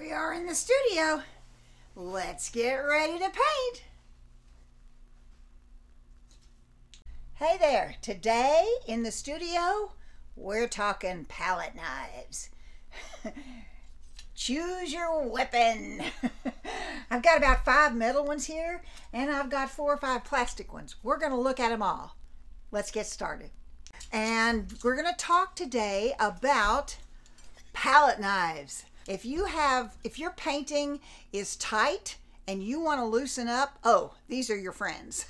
we are in the studio. Let's get ready to paint. Hey there, today in the studio, we're talking palette knives. Choose your weapon. I've got about 5 metal ones here, and I've got 4 or 5 plastic ones. We're gonna look at them all. Let's get started. And we're gonna talk today about palette knives. If your painting is tight and you wanna loosen up, oh, these are your friends.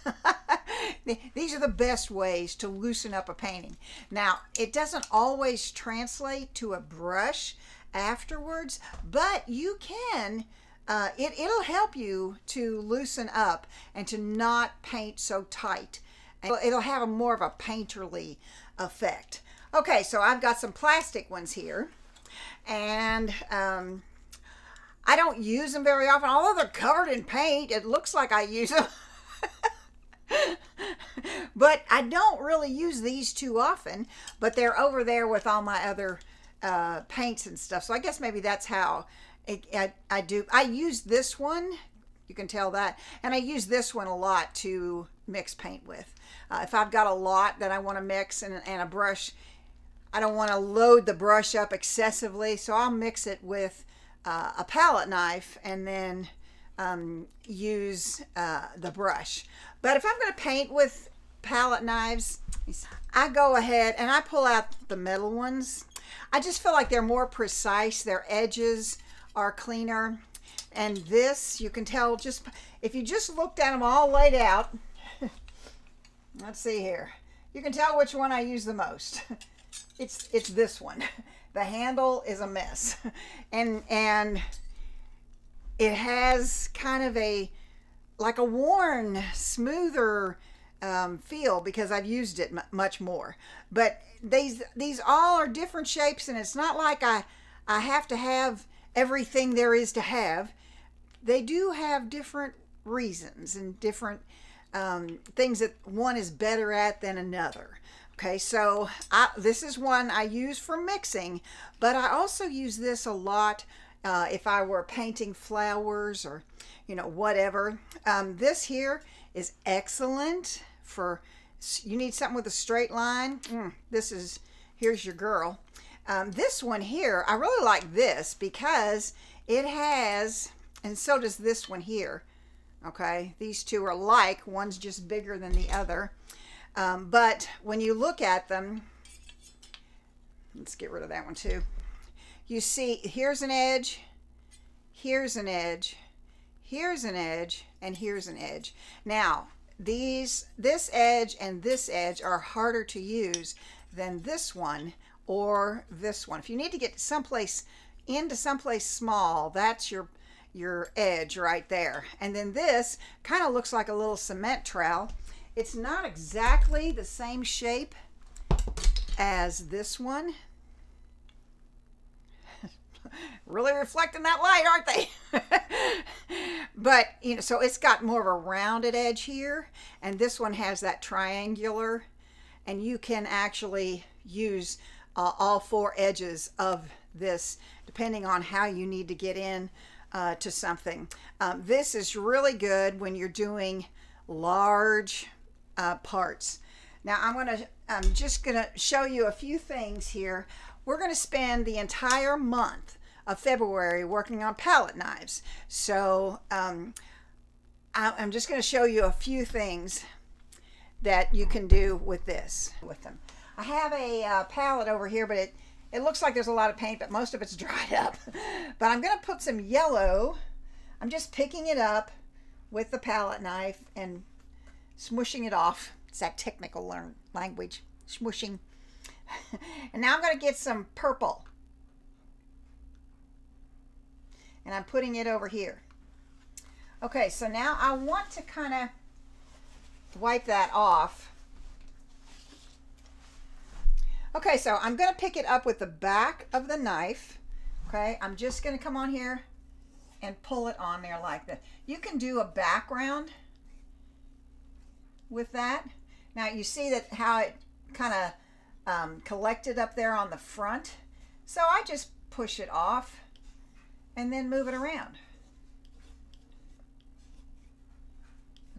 These are the best ways to loosen up a painting. Now, it doesn't always translate to a brush afterwards, but you can, it'll help you to loosen up and to not paint so tight. It'll have more of a painterly effect. Okay, so I've got some plastic ones here, and I don't use them very often. Although they're covered in paint, it looks like I use them. But I don't really use these too often, but they're over there with all my other paints and stuff. So I guess maybe that's how I do. I use this one, you can tell that, and I use this one a lot to mix paint with. If I've got a lot that I want to mix and a brush, I don't want to load the brush up excessively, so I'll mix it with a palette knife and then use the brush. But if I'm going to paint with palette knives, I go ahead and I pull out the metal ones. I just feel like they're more precise, their edges are cleaner, and this, you can tell, just if you just looked at them all laid out, let's see here, you can tell which one I use the most. It's this one. The handle is a mess, and it has kind of like a worn, smoother feel because I've used it much more. But these all are different shapes, and it's not like I have to have everything there is to have. They do have different reasons and different things that one is better at than another. Okay, so this is one I use for mixing, but I also use this a lot if I were painting flowers or, you know, whatever. This here is excellent for, you need something with a straight line. Here's your girl. This one here, I really like this because it has, and so does this one here. Okay, these two are like, one's just bigger than the other. But when you look at them, let's get rid of that one too. You see, here's an edge, here's an edge, here's an edge, and here's an edge. Now, this edge and this edge are harder to use than this one or this one. If you need to get someplace, into someplace small, that's your edge right there. And then this kind of looks like a little cement trowel. It's not exactly the same shape as this one. Really reflecting that light, aren't they? But, you know, so it's got more of a rounded edge here, and this one has that triangular, and you can actually use all 4 edges of this depending on how you need to get in to something. This is really good when you're doing large parts. Now I'm just gonna show you a few things here. We're gonna spend the entire month of February working on palette knives. So I'm just gonna show you a few things that you can do with this, with them. I have a palette over here, but it looks like there's a lot of paint, but most of it's dried up. But I'm gonna put some yellow. I'm just picking it up with the palette knife and smooshing it off. It's that technical language, smooshing. And now I'm going to get some purple. And I'm putting it over here. Okay, so now I want to kind of wipe that off. Okay, so I'm going to pick it up with the back of the knife. Okay, I'm just going to come on here and pull it on there like that. You can do a background with that. Now you see that how it kind of collected up there on the front. So I just push it off and then move it around.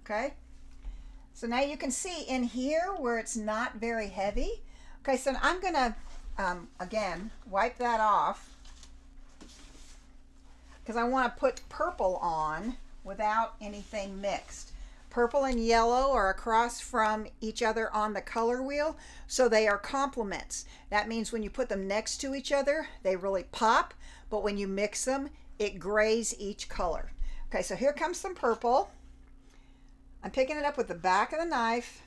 Okay, so now you can see in here where it's not very heavy. Okay, so I'm gonna again wipe that off because I want to put purple on without anything mixed. Purple and yellow are across from each other on the color wheel, so they are complements. That means when you put them next to each other, they really pop, but when you mix them, it grays each color. Okay, so here comes some purple. I'm picking it up with the back of the knife.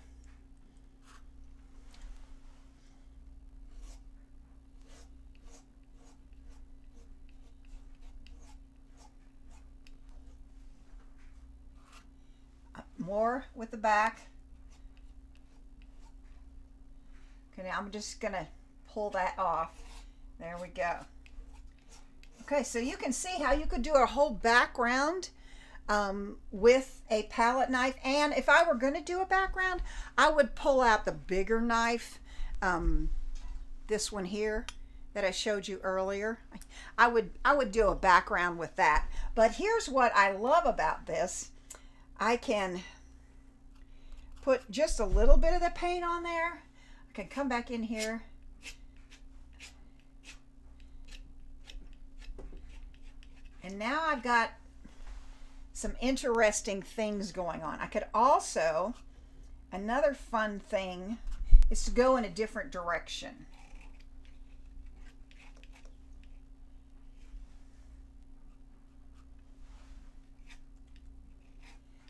More with the back. Okay, now I'm just gonna pull that off. There we go. Okay, so you can see how you could do a whole background with a palette knife. And if I were gonna do a background, I would pull out the bigger knife, this one here that I showed you earlier. I would do a background with that. But here's what I love about this. I can put just a little bit of the paint on there. I can come back in here. And now I've got some interesting things going on. I could also, another fun thing is to go in a different direction.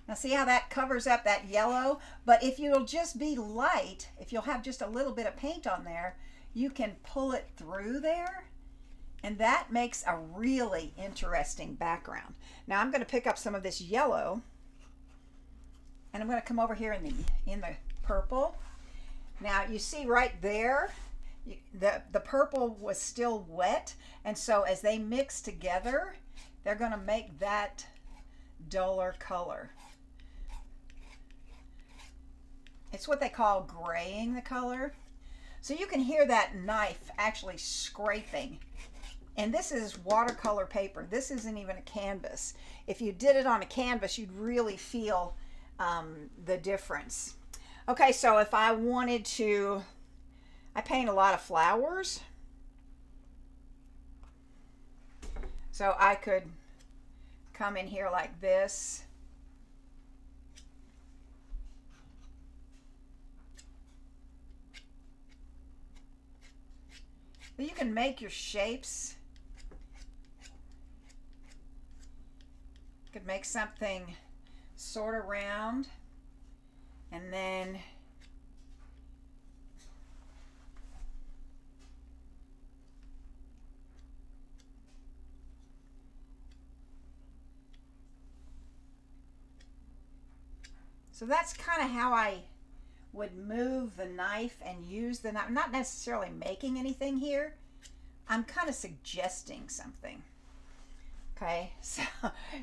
Now see how that covers up that yellow? But if you'll just be light, if you'll have just a little bit of paint on there, you can pull it through there, and that makes a really interesting background. Now I'm gonna pick up some of this yellow, and I'm gonna come over here in the purple. Now you see right there, the purple was still wet, and so as they mix together, they're gonna make that duller color. It's what they call graying the color. So you can hear that knife actually scraping. And this is watercolor paper. This isn't even a canvas. If you did it on a canvas, you'd really feel the difference. Okay, so if I wanted to, I paint a lot of flowers. So I could come in here like this. But you can make your shapes. You could make something sort of round, and then so that's kind of how I would move the knife and use the knife. I'm not necessarily making anything here. I'm kind of suggesting something. Okay,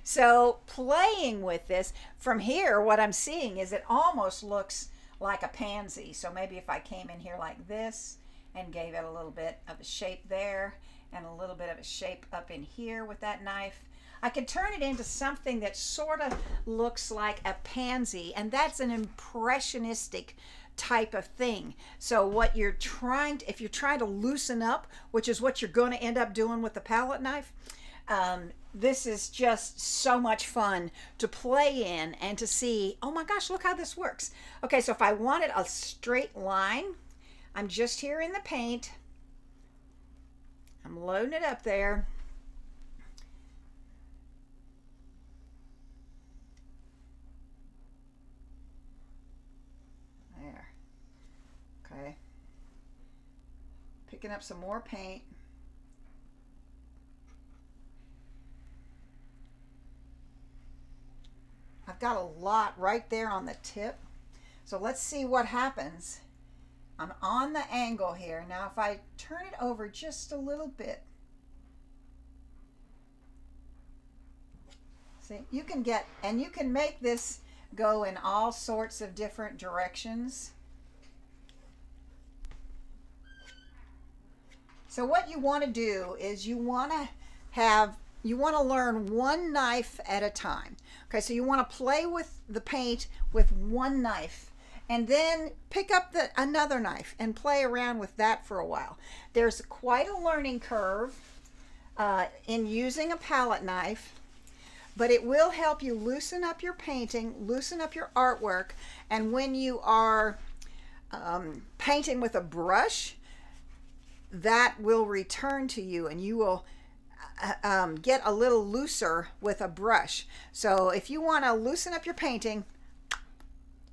so playing with this, from here what I'm seeing is it almost looks like a pansy. So maybe if I came in here like this and gave it a little bit of a shape there and a little bit of a shape up in here with that knife, I could turn it into something that sort of looks like a pansy, and that's an impressionistic type of thing. So what you're trying to, if you're trying to loosen up, which is what you're going to end up doing with the palette knife, this is just so much fun to play in and to see, oh my gosh, look how this works. Okay, so if I wanted a straight line, I'm just here in the paint. I'm loading it up there. Okay, picking up some more paint. I've got a lot right there on the tip. So let's see what happens. I'm on the angle here. Now if I turn it over just a little bit, see, you can get, and you can make this go in all sorts of different directions. So what you want to do is you want to have You want to learn one knife at a time. Okay, so you want to play with the paint with one knife and then pick up another knife and play around with that for a while. There's quite a learning curve in using a palette knife, but it will help you loosen up your painting, loosen up your artwork, and when you are painting with a brush, that will return to you and you will get a little looser with a brush. So if you want to loosen up your painting,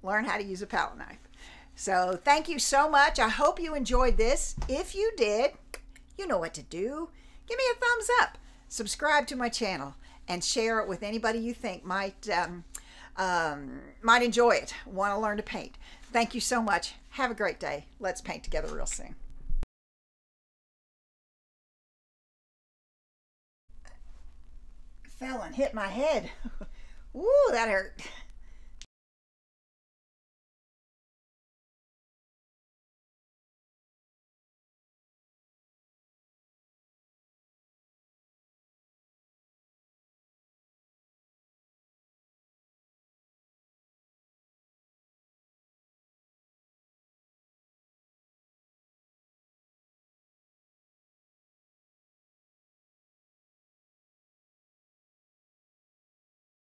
learn how to use a palette knife. So thank you so much. I hope you enjoyed this. If you did, you know what to do. Give me a thumbs up, subscribe to my channel, and share it with anybody you think might enjoy it, want to learn to paint. Thank you so much. Have a great day. Let's paint together real soon. Fell and hit my head. Ooh, that hurt.